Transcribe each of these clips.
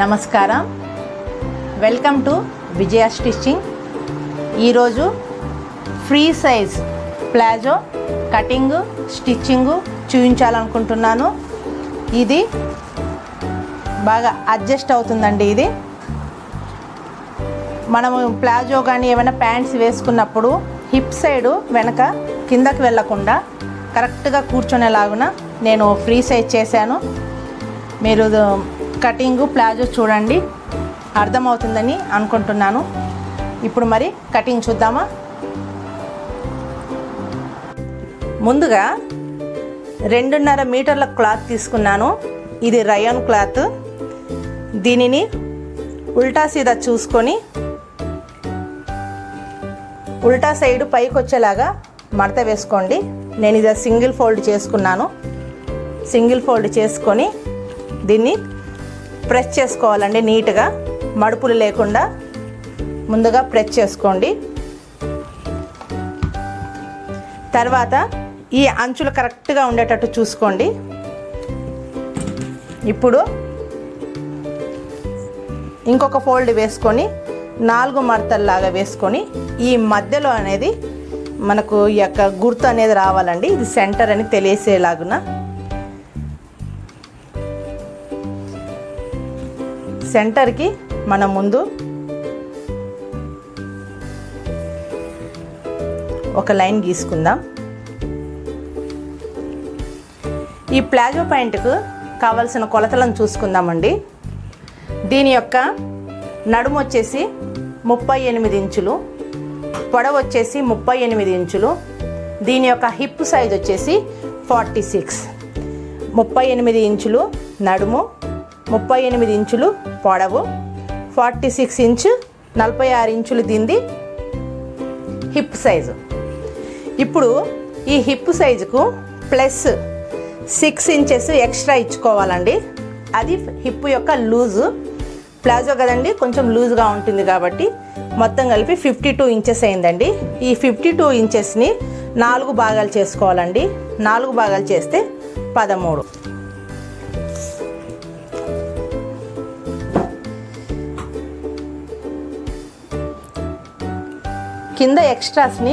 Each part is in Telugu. నమస్కారం. Welcome to Vijaya stitching. ఈరోజు free size palazzo cutting stitching చూపించాలనుకుంటున్నాను. ఇది బాగా అడ్జస్ట్ అవుతుందండి. ఇది మనము ప్లాజో కానీ ఏమైనా ప్యాంట్స్ వేసుకున్నప్పుడు హిప్ సైడు వెనక కిందకి వెళ్ళకుండా కరెక్ట్గా కూర్చునేలాగున నేను ఫ్రీ సైజ్ చేశాను. మీరు కటింగు ప్లాజో చూడండి, అర్థమవుతుందని అనుకుంటున్నాను. ఇప్పుడు మరి కటింగ్ చూద్దామా? ముందుగా 2.5 మీటర్ల క్లాత్ తీసుకున్నాను. ఇది రయాన్ క్లాత్. దీనిని ఉల్టా సీదా చూసుకొని ఉల్టా సైడ్ పైకి వచ్చేలాగా మడత వేసుకోండి. నేను ఇది సింగిల్ ఫోల్డ్ చేసుకున్నాను. సింగిల్ ఫోల్డ్ చేసుకొని దీన్ని ప్రెస్ చేసుకోవాలండి. నీట్గా మడుపులు లేకుండా ముందుగా ప్రెస్ చేసుకోండి. తర్వాత ఈ అంచులు కరెక్ట్గా ఉండేటట్టు చూసుకోండి. ఇప్పుడు ఇంకొక ఫోల్డ్ వేసుకొని 4 మడతల్లాగా వేసుకొని ఈ మధ్యలో అనేది మనకు ఈ యొక్క గుర్తు అనేది రావాలండి. ఇది సెంటర్ అని తెలియసేలాగున సెంటర్కి మన ముందు ఒక లైన్ గీసుకుందాం. ఈ ప్లాజో ప్యాంటుకు కావాల్సిన కొలతలను చూసుకుందామండి. దీని యొక్క నడుము వచ్చేసి 38 ఇంచులు, పొడవు వచ్చేసి 38 ఇంచులు, దీని యొక్క హిప్ సైజ్ వచ్చేసి 46. 38 ఇంచులు నడుము, 38 ఇంచులు పొడవు, 46 ఇంచు, 46 ఇంచులు దింది హిప్ సైజు. ఇప్పుడు ఈ హిప్ సైజుకు ప్లస్ 6 ఇంచెస్ ఎక్స్ట్రా ఇచ్చుకోవాలండి. అది హిప్ యొక్క లూజు. ప్లాజో కదండి, కొంచెం లూజ్గా ఉంటుంది కాబట్టి మొత్తం కలిపి 52 ఇంచెస్ అయిందండి. ఈ 52 ఇంచెస్ని 4 భాగాలు చేసుకోవాలండి. 4 భాగాలు చేస్తే 13. కింద ఎక్స్ట్రాస్ని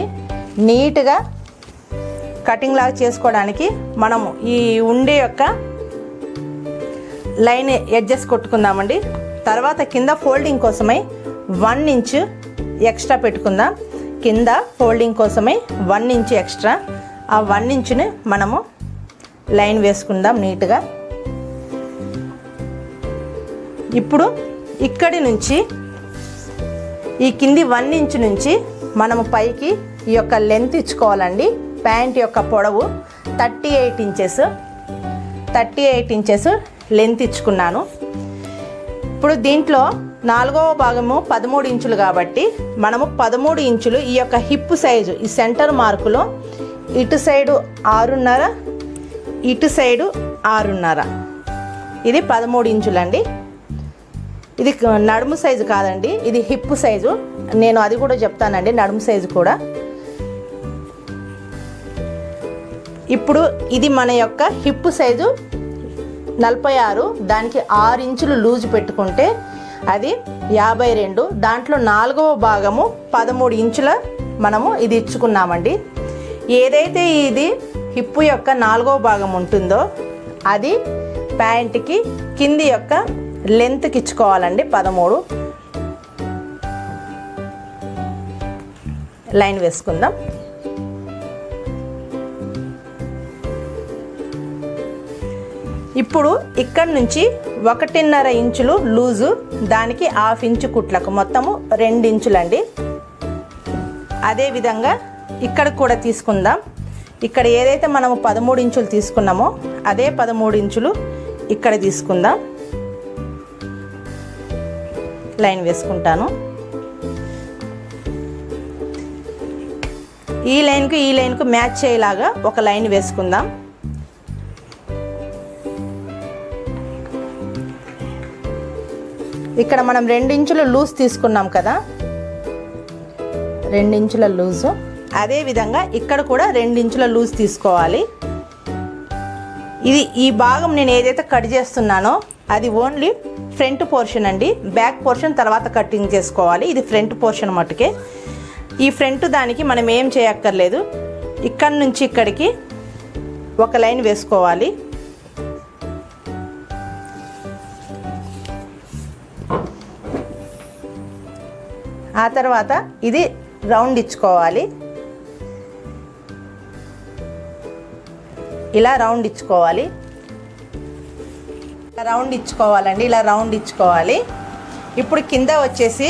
నీట్గా కటింగ్ లాగా చేసుకోవడానికి మనము ఈ ఉండే యొక్క లైన్ ఎడ్జెస్ కొట్టుకుందామండి. తర్వాత కింద ఫోల్డింగ్ కోసమై 1 ఇంచు ఎక్స్ట్రా పెట్టుకుందాం. కింద ఫోల్డింగ్ కోసమై 1 ఇంచు ఎక్స్ట్రా. ఆ 1 ఇంచుని మనము లైన్ వేసుకుందాం నీట్గా. ఇప్పుడు ఇక్కడి నుంచి ఈ కింది 1 ఇంచు నుంచి మనము పైకి ఈ యొక్క లెంత్ ఇచ్చుకోవాలండి. ప్యాంట్ యొక్క పొడవు 38 ఇంచెస్. 38 ఇంచెస్ లెంత్ ఇచ్చుకున్నాను. ఇప్పుడు దీంట్లో 4వ భాగము 13 ఇంచులు కాబట్టి మనము 13 ఇంచులు ఈ యొక్క హిప్ సైజు ఈ సెంటర్ మార్కులో ఇటు సైడు 6.5, ఇటు సైడు 6.5, ఇది 13 ఇంచులండి. ఇది నడుము సైజు కాదండి, ఇది హిప్ సైజు. నేను అది కూడా చెప్తానండి, నడుము సైజు కూడా. ఇప్పుడు ఇది మన యొక్క హిప్ సైజు 46. దానికి 6 ఇంచులు లూజ్ పెట్టుకుంటే అది 52. దాంట్లో 4వ భాగము 13 ఇంచుల మనము ఇది ఇచ్చుకున్నామండి. ఏదైతే ఇది హిప్ యొక్క 4వ భాగం ఉంటుందో అది ప్యాంట్కి కింది యొక్క లెంత్కి ఇచ్చుకోవాలండి. 13 లైన్ వేసుకుందాం. ఇప్పుడు ఇక్కడ నుంచి 1.5 ఇంచులు లూజు, దానికి 1/2 ఇంచు కుట్లకు, మొత్తము 2 ఇంచులండి. అదేవిధంగా ఇక్కడ కూడా తీసుకుందాం. ఇక్కడ ఏదైతే మనము 13 ఇంచులు తీసుకున్నామో అదే 13 ఇంచులు ఇక్కడ తీసుకుందాం. లైన్ వేసుకుంటాను. ఈ లైన్కు మ్యాచ్ అయ్యేలాగా ఒక లైన్ వేసుకుందాం. ఇక్కడ మనం 2 ఇంచుల లూజ్ తీసుకున్నాం కదా, 2 ఇంచుల లూజు. అదేవిధంగా ఇక్కడ కూడా 2 ఇంచుల లూజ్ తీసుకోవాలి. ఇది ఈ భాగం నేను ఏదైతే కట్ చేస్తున్నానో అది ఓన్లీ ఫ్రంట్ పోర్షన్ అండి. బ్యాక్ పోర్షన్ తర్వాత కటింగ్ చేసుకోవాలి. ఇది ఫ్రంట్ పోర్షన్ మటుకే. ఈ ఫ్రంట్ దానికి మనం ఏం చేయక్కర్లేదు. ఇక్కడ నుంచి ఇక్కడికి ఒక లైన్ వేసుకోవాలి. ఆ తర్వాత ఇది రౌండ్ ఇచ్చుకోవాలి. ఇలా రౌండ్ ఇచ్చుకోవాలి, రౌండ్ ఇచ్చుకోవాలండి, ఇలా రౌండ్ ఇచ్చుకోవాలి. ఇప్పుడు కింద వచ్చేసి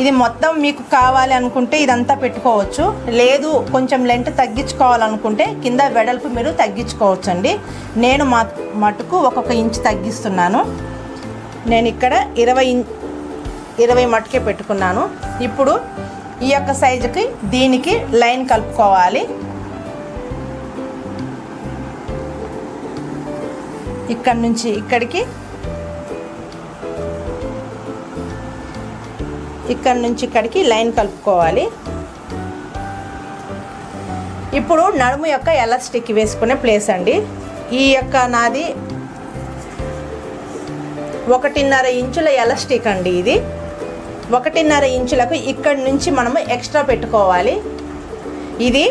ఇది మొత్తం మీకు కావాలి అనుకుంటే ఇదంతా పెట్టుకోవచ్చు, లేదు కొంచెం లెంత్ తగ్గించుకోవాలనుకుంటే కింద వెడల్పు మీరు తగ్గించుకోవచ్చు అండి. నేను మటుకు ఒక్కొక్క ఇంచు తగ్గిస్తున్నాను. నేను ఇక్కడ 20 మటుకే పెట్టుకున్నాను. ఇప్పుడు ఈ యొక్క సైజుకి దీనికి లైన్ కలుపుకోవాలి. ఇక్కడ నుంచి ఇక్కడికి, ఇక్కడ నుంచి ఇక్కడికి లైన్ కలుపుకోవాలి. ఇప్పుడు నడుము యొక్క ఎలాస్టిక్ వేసుకునే ప్లేస్ అండి. ఈ యొక్క నాది 1.5 ఇంచుల ఎలాస్టిక్ అండి. ఇది 1.5 ఇంచులకు ఇక్కడి నుంచి మనము ఎక్స్ట్రా పెట్టుకోవాలి. ఇది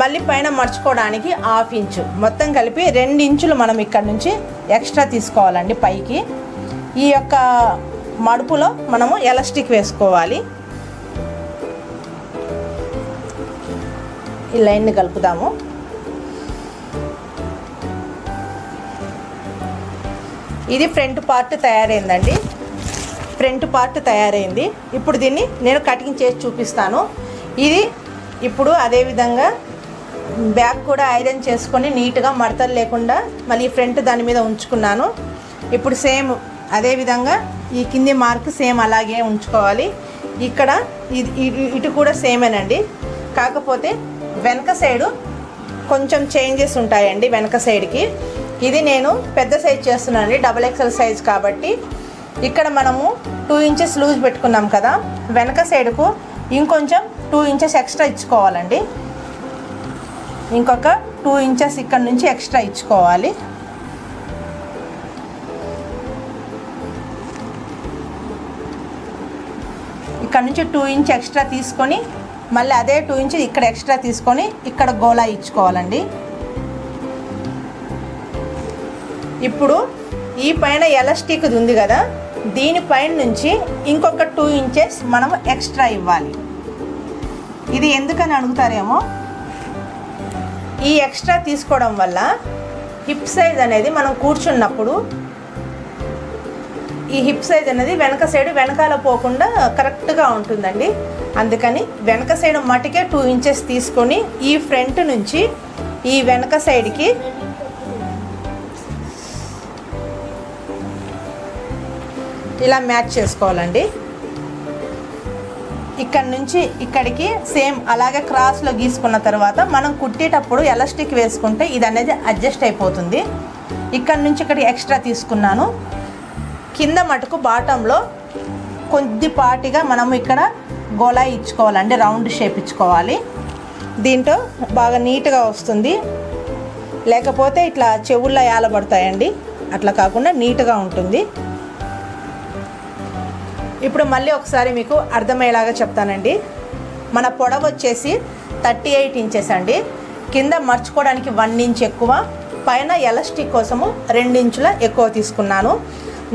మళ్ళీ పైన మర్చుకోవడానికి 1/2 ఇంచు, మొత్తం కలిపి 2 ఇంచులు మనం ఇక్కడ నుంచి ఎక్స్ట్రా తీసుకోవాలండి పైకి. ఈ యొక్క మడుపులో మనము ఎలాస్టిక్ వేసుకోవాలి. ఈ లైన్ని కలుపుదాము. ఇది ఫ్రంట్ పార్ట్ తయారైందండి. ఫ్రంట్ పార్ట్ తయారైంది. ఇప్పుడు దీన్ని నేను కటింగ్ చేసి చూపిస్తాను. ఇది ఇప్పుడు అదేవిధంగా బ్యాగ్ కూడా ఐరన్ చేసుకొని నీట్గా మడతలు లేకుండా మళ్ళీ ఫ్రంట్ దాని మీద ఉంచుకున్నాను. ఇప్పుడు సేమ్ అదేవిధంగా ఈ కింది మార్క్ సేమ్ అలాగే ఉంచుకోవాలి. ఇక్కడ ఇటు కూడా సేమేనండి, కాకపోతే వెనక సైడు కొంచెం చేంజెస్ ఉంటాయండి. వెనక సైడ్కి ఇది నేను పెద్ద సైజ్ చేస్తున్నాను అండి, XXL సైజ్ కాబట్టి. ఇక్కడ మనము 2 ఇంచెస్ లూజ్ పెట్టుకున్నాం కదా, వెనక సైడ్కు ఇంకొంచెం 2 ఇంచెస్ ఎక్స్ట్రా ఇచ్చుకోవాలండి. ఇంకొక 2 ఇంచెస్ ఇక్కడ నుంచి ఎక్స్ట్రా ఇచ్చుకోవాలి. ఇక్కడ నుంచి 2 ఇంచ్ ఎక్స్ట్రా తీసుకొని మళ్ళీ అదే 2 ఇంచ్ ఇక్కడ ఎక్స్ట్రా తీసుకొని ఇక్కడ గోలా ఇచ్చుకోవాలండి. ఇప్పుడు ఈ పైన ఎలాస్టిక్ ఉంది కదా, దీనిపైన నుంచి ఇంకొక 2 ఇంచెస్ మనం ఎక్స్ట్రా ఇవ్వాలి. ఇది ఎందుకని అడుగుతారేమో, ఈ ఎక్స్ట్రా తీసుకోవడం వల్ల హిప్ సైజ్ అనేది మనం కూర్చున్నప్పుడు ఈ హిప్ సైజ్ అనేది వెనక సైడ్ వెనకాల పోకుండా కరెక్ట్గా ఉంటుందండి. అందుకని వెనక సైడ్ మటుకే 2 ఇంచెస్ తీసుకొని ఈ ఫ్రంట్ నుంచి ఈ వెనక సైడ్కి ఇలా మ్యాచ్ చేసుకోవాలండి. ఇక్కడ నుంచి ఇక్కడికి సేమ్ అలాగే క్రాస్లో గీసుకున్న తర్వాత మనం కుట్టేటప్పుడు ఎలాస్టిక్ వేసుకుంటే ఇది అనేది అడ్జస్ట్ అయిపోతుంది. ఇక్కడ నుంచి ఇక్కడ ఎక్స్ట్రా తీసుకున్నాను. కింద మటుకు బాటంలో కొద్దిపాటిగా మనం ఇక్కడ గోలా ఇచ్చుకోవాలండి, రౌండ్ షేప్ ఇచ్చుకోవాలి. దీంతో బాగా నీట్గా వస్తుంది, లేకపోతే ఇట్లా చెవుల్లో ఏలబడతాయండి. అట్లా కాకుండా నీట్గా ఉంటుంది. ఇప్పుడు మళ్ళీ ఒకసారి మీకు అర్థమయ్యేలాగా చెప్తానండి. మన పొడవు వచ్చేసి 38 ఇంచెస్ అండి. కింద మర్చుకోవడానికి 1 ఇంచ్ ఎక్కువ, పైన ఎలాస్టిక్ కోసము 2 ఇంచుల ఎక్కువ తీసుకున్నాను.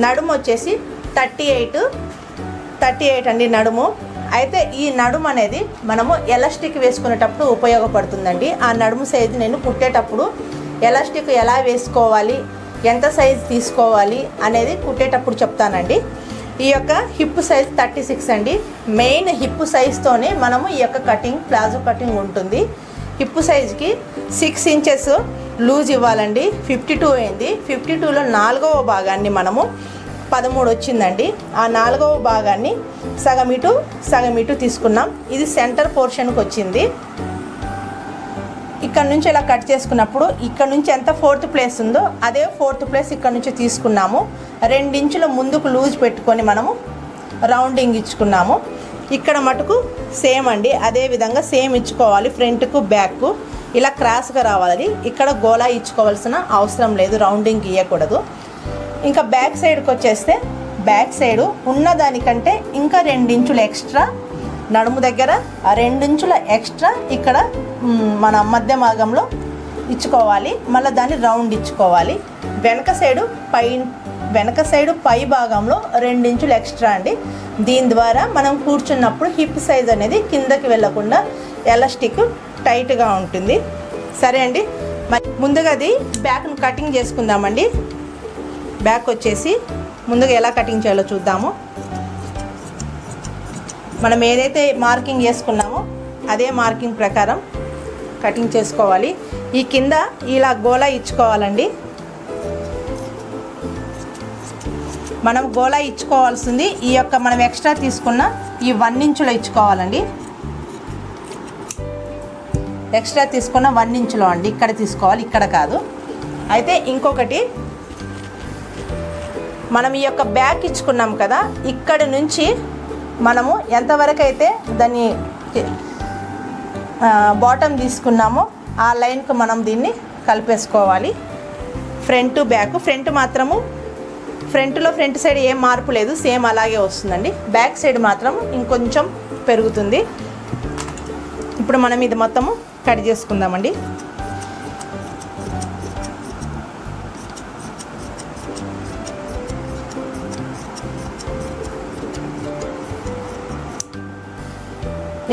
నడుము వచ్చేసి 38 అండి నడుము. అయితే ఈ నడుము అనేది మనము ఎలాస్టిక్ వేసుకునేటప్పుడు ఉపయోగపడుతుందండి. ఆ నడుము సైజు నేను కుట్టేటప్పుడు ఎలాస్టిక్ ఎలా వేసుకోవాలి, ఎంత సైజు తీసుకోవాలి అనేది కుట్టేటప్పుడు చెప్తానండి. ఈ యొక్క హిప్ సైజ్ 36 అండి. మెయిన్ హిప్ సైజ్తోనే మనము ఈ యొక్క కటింగ్ ప్లాజో కటింగ్ ఉంటుంది. హిప్ సైజ్కి 6 ఇంచెస్ లూజ్ ఇవ్వాలండి. 52 అయింది. 52లో 4వ భాగాన్ని మనము 13 వచ్చిందండి. ఆ 4వ భాగాన్ని సగం ఇటు తీసుకున్నాం. ఇది సెంటర్ పోర్షన్కి వచ్చింది. ఇక్కడ నుంచి ఇలా కట్ చేసుకున్నప్పుడు ఇక్కడ నుంచి ఎంత 4th ప్లేస్ ఉందో అదే 4th ప్లేస్ ఇక్కడ నుంచి తీసుకున్నాము. 2 ఇంచుల ముందుకు లూజ్ పెట్టుకొని మనము రౌండింగ్ ఇచ్చుకున్నాము. ఇక్కడ మటుకు సేమ్ అండి, అదే విధంగా సేమ్ ఇచ్చుకోవాలి. ఫ్రంట్కు బ్యాక్కు ఇలా క్రాస్గా రావాలి. ఇక్కడ గోలా ఇచ్చుకోవాల్సిన అవసరం లేదు, రౌండింగ్ ఇవ్వకూడదు. ఇంకా బ్యాక్ సైడ్కి వచ్చేస్తే బ్యాక్ సైడు ఉన్నదానికంటే ఇంకా 2 ఇంచులు ఎక్స్ట్రా నడుము దగ్గర 2 ఇంచుల ఎక్స్ట్రా ఇక్కడ మన మధ్య భాగంలో ఇచ్చుకోవాలి. మళ్ళీ దాన్ని రౌండ్ ఇచ్చుకోవాలి. వెనక సైడు పై భాగంలో 2 ఇంచులు ఎక్స్ట్రా అండి. దీని ద్వారా మనం కూర్చున్నప్పుడు హిప్ సైజ్ అనేది కిందకి వెళ్ళకుండా ఎలాస్టిక్ టైట్గా ఉంటుంది. సరే అండి, ముందుగా అది బ్యాక్ను కటింగ్ చేసుకుందామండి. బ్యాక్ వచ్చేసి ముందుగా ఎలా కటింగ్ చేయాలో చూద్దాము. మనం ఏదైతే మార్కింగ్ చేసుకున్నామో అదే మార్కింగ్ ప్రకారం కటింగ్ చేసుకోవాలి. ఈ కింద ఇలా గోలా ఇచ్చుకోవాలండి. మనం గోలా ఇచ్చుకోవాల్సింది ఈ యొక్క మనం ఎక్స్ట్రా తీసుకున్న ఈ 1 ఇంచులో ఇచ్చుకోవాలండి. ఎక్స్ట్రా తీసుకున్న 1 ఇంచులో అండి, ఇక్కడ తీసుకోవాలి, ఇక్కడ కాదు. అయితే ఇంకొకటి, మనం ఈ యొక్క బ్యాక్ ఇచ్చుకున్నాం కదా, ఇక్కడ నుంచి మనము ఎంతవరకు అయితే దాన్ని బాటమ్ తీసుకున్నామో ఆ లైన్కు మనం దీన్ని కలిపేసుకోవాలి. ఫ్రంట్ బ్యాక్, ఫ్రంట్ సైడ్ ఏం మార్పు లేదు, సేమ్ అలాగే వస్తుందండి. బ్యాక్ సైడ్ మాత్రం ఇంకొంచెం పెరుగుతుంది. ఇప్పుడు మనం ఇది మొత్తము కట్ చేసుకుందామండి.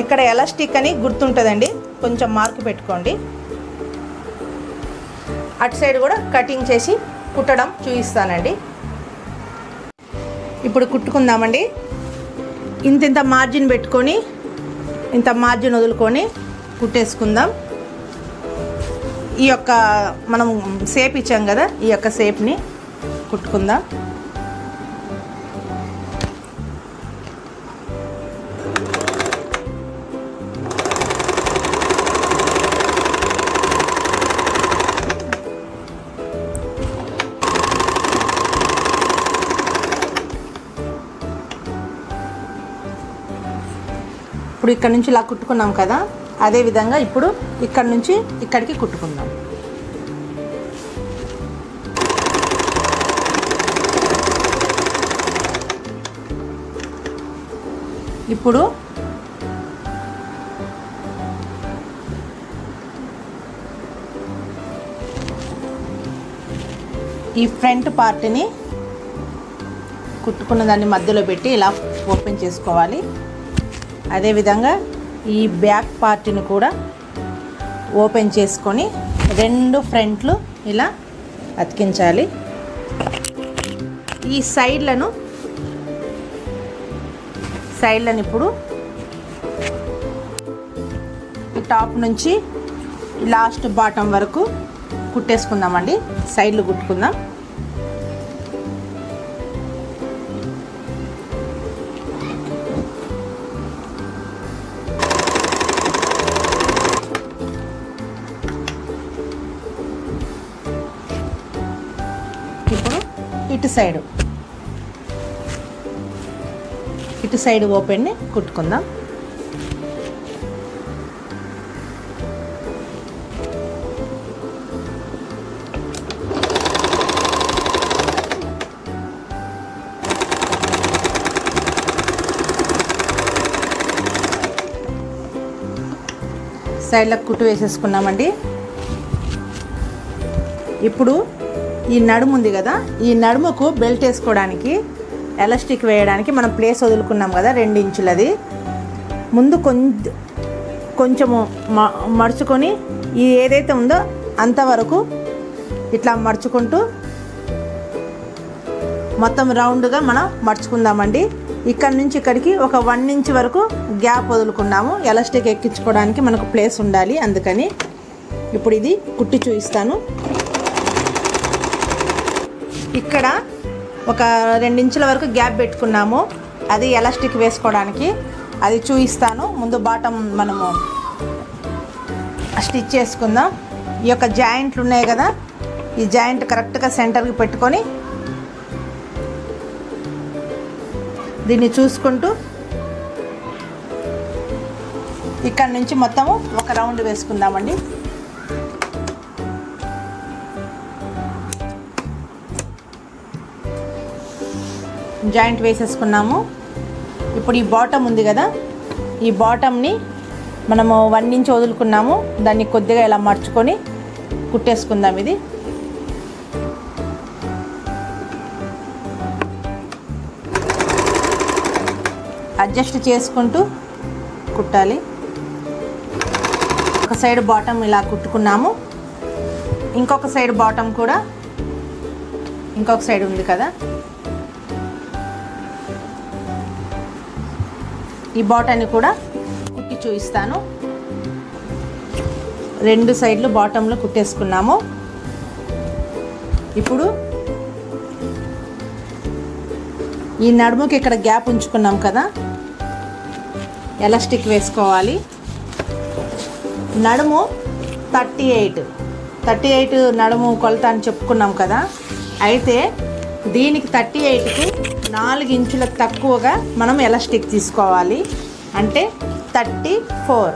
ఇక్కడ ఎలాస్టిక్ అని గుర్తుంటుందండి, కొంచెం మార్క్ పెట్టుకోండి. అటు సైడ్ కూడా కటింగ్ చేసి కుట్టడం చూపిస్తానండి. ఇప్పుడు కుట్టుకుందామండి. ఇంత మార్జిన్ పెట్టుకొని, ఇంత మార్జిన్ వదులుకొని కుట్టేసుకుందాం. ఈ యొక్క మనం షేప్ ఇచ్చాం కదా, ఈ యొక్క షేప్ని కుట్టుకుందాం. ఇప్పుడు ఇక్కడ నుంచి ఇలా కుట్టుకున్నాం కదా, అదేవిధంగా ఇప్పుడు ఇక్కడ నుంచి ఇక్కడికి కుట్టుకుందాం. ఇప్పుడు ఈ ఫ్రంట్ పార్ట్ని కుట్టుకున్న దాన్ని మధ్యలో పెట్టి ఇలా ఓపెన్ చేసుకోవాలి. అదేవిధంగా ఈ బ్యాక్ పార్ట్ని కూడా ఓపెన్ చేసుకొని 2 ఫ్రంట్లు ఇలా అతికించాలి. ఈ సైడ్లను ఇప్పుడు టాప్ నుంచి లాస్ట్ బాటమ్ వరకు కుట్టేసుకుందామండి. సైడ్లు కుట్టుకుందాం. ఇటు సైడ్ ఓపెన్ని కుట్టుకుందాం. సైడ్లకు కుట్టు వేసేసుకున్నామండి. ఇప్పుడు ఈ నడుము ఉంది కదా, ఈ నడుముకు బెల్ట్ వేసుకోవడానికి ఎలాస్టిక్ వేయడానికి మనం ప్లేస్ వదులుకున్నాం కదా 2 ఇంచులది, ముందు కొంచెము మడుచుకొని ఈ ఏదైతే ఉందో అంతవరకు ఇట్లా మడుచుకుంటూ మొత్తం రౌండ్గా మనం మడుచుకుందామండి. ఇక్కడ నుంచి ఇక్కడికి ఒక 1 ఇంచ్ వరకు గ్యాప్ వదులుకున్నాము. ఎలాస్టిక్ ఎక్కించుకోవడానికి మనకు ప్లేస్ ఉండాలి, అందుకని ఇప్పుడు ఇది కుట్టి చూపిస్తాను. ఇక్కడ ఒక 2 ఇంచుల వరకు గ్యాప్ పెట్టుకున్నాము, అది ఎలాస్టిక్ వేసుకోవడానికి, అది చూపిస్తాను. ముందు బాటమ్ మనము స్టిచ్ చేసుకుందాం. ఈ యొక్క జాయింట్లు ఉన్నాయి కదా, ఈ జాయింట్ కరెక్ట్గా సెంటర్కి పెట్టుకొని దీన్ని చూసుకుంటూ ఇక్కడ నుంచి మొత్తము ఒక రౌండ్ వేసుకుందామండి. జాయింట్ వేసేసుకున్నాము. ఇప్పుడు ఈ బాటమ్ ఉంది కదా, ఈ బాటమ్ని మనము 1 ఇంచ్ వదులుకున్నాము, దాన్ని కొద్దిగా ఇలా మర్చుకొని కుట్టేసుకుందాం. ఇది అడ్జస్ట్ చేసుకుంటూ కుట్టాలి. ఒక సైడ్ బాటమ్ ఇలా కుట్టుకున్నాము, ఇంకొక సైడ్ బాటమ్ కూడా ఇంకొక సైడ్ ఉంది కదా, ఈ బాటమ్ని కూడా కుట్టి చూపిస్తాను. 2 సైడ్లు బాటంలో కుట్టేసుకున్నాము. ఇప్పుడు ఈ నడుముకి ఇక్కడ గ్యాప్ ఉంచుకున్నాం కదా, ఎలాస్టిక్ వేసుకోవాలి. నడుము 38 నడుము కొలత అని చెప్పుకున్నాం కదా, అయితే దీనికి 38కి 4 ఇంచుల తక్కువగా మనం ఎలాస్టిక్ తీసుకోవాలి, అంటే 34.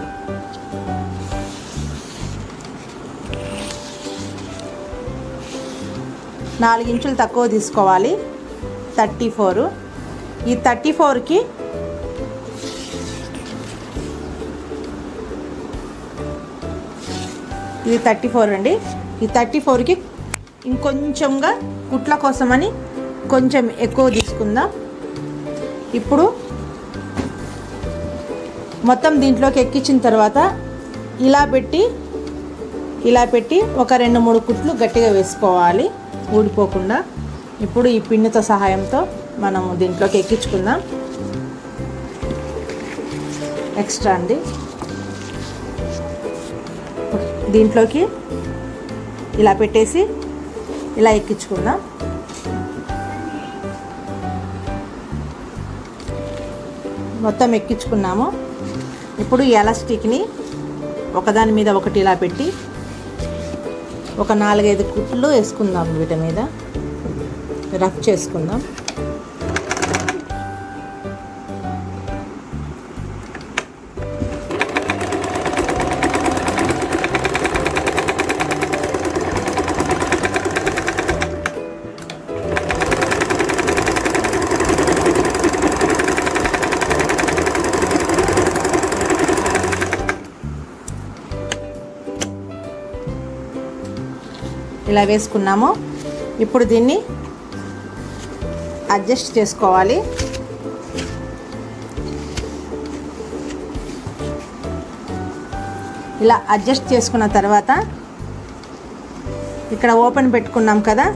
ఇంచులు తక్కువ తీసుకోవాలి, 34. ఈ 34కి 34 అండి. ఈ 34కి ఇంకొంచెంగా కుట్ల కోసమని కొంచెం ఎక్కువ తీసుకుందాం. ఇప్పుడు మొత్తం దీంట్లోకి ఎక్కించిన తర్వాత ఇలా పెట్టి ఒక 2-3 కుట్లు గట్టిగా వేసుకోవాలి ఊడిపోకుండా. ఇప్పుడు ఈ పిన్నుతో సహాయంతో మనము దీంట్లోకి ఎక్కించుకుందాం. ఎక్స్ట్రా అండి దీంట్లోకి ఇలా పెట్టేసి ఇలా ఎక్కించుకుందాం. మొత్తం ఎక్కించుకున్నాము. ఇప్పుడు ఎలాస్టిక్ని ఒకదాని మీద ఒకటి ఇలా పెట్టి ఒక 4-5 కుట్లు వేసుకుందాం, వీటి మీద రఫ్ చేసుకుందాం. ఇలా వేసుకున్నాము. ఇప్పుడు దీన్ని అడ్జస్ట్ చేసుకోవాలి. ఇలా అడ్జస్ట్ చేసుకున్న తర్వాత ఇక్కడ ఓపెన్ పెట్టుకున్నాం కదా,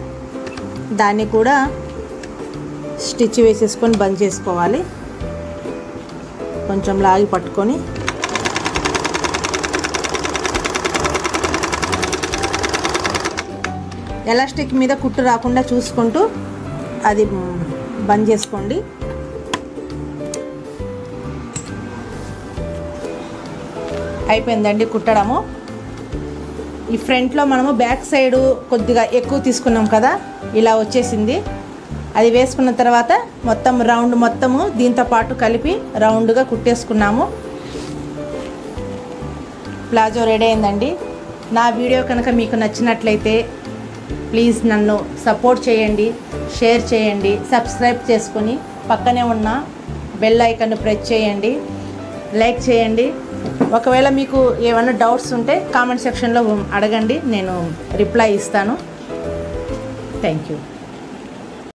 దాన్ని కూడా స్టిచ్ వేసేసుకొని బంద్ చేసుకోవాలి. కొంచెం లాగి పట్టుకొని ఎలాస్టిక్ మీద కుట్టు రాకుండా చూసుకుంటూ అది బంద్ చేసుకోండి. అయిపోయిందండి కుట్టడము. ఈ ఫ్రంట్లో మనము బ్యాక్ సైడు కొద్దిగా ఎక్కువ తీసుకున్నాం కదా, ఇలా వచ్చేసింది. అది వేసుకున్న తర్వాత మొత్తం రౌండ్ మొత్తము దీంతో పాటు కలిపి రౌండ్గా కుట్టేసుకున్నాము. ప్లాజో రెడీ అయిందండి. నా వీడియో కనుక మీకు నచ్చినట్లయితే ప్లీజ్ నన్ను సపోర్ట్ చేయండి, షేర్ చేయండి, సబ్స్క్రైబ్ చేసుకొని పక్కనే ఉన్న బెల్ ఐకాన్ను ప్రెస్ చేయండి, లైక్ చేయండి. ఒకవేళ మీకు ఏమైనా డౌట్స్ ఉంటే కామెంట్ సెక్షన్లో అడగండి, నేను రిప్లై ఇస్తాను. Thank you.